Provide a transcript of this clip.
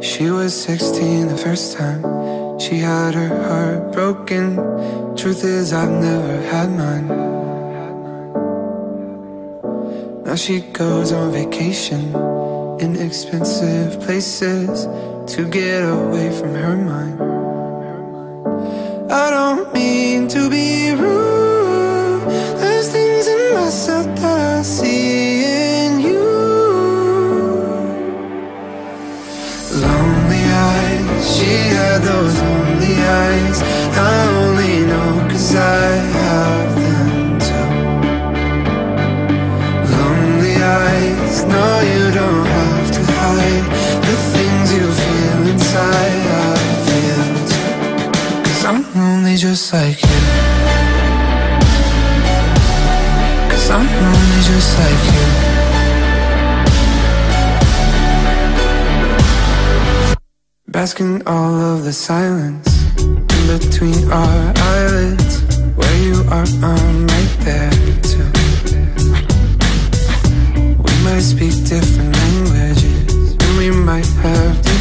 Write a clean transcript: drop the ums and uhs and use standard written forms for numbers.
She was 16 the first time. She had her heart broken. Truth is, I've never had mine. Now she goes on vacation in expensive places to get away from her mind. I don't mean to be rude. There's things in myself that I see in you. Lonely eyes, she had those lonely eyes. I only know 'cause I have them too. Lonely eyes, no you don't have to hide the things you feel inside. I feel too, 'cause I'm lonely just like you. 'Cause I'm lonely just like you. Basking all of the silence in between our eyelids. Where you are, I'm right there too. We might speak different languages, and we might have different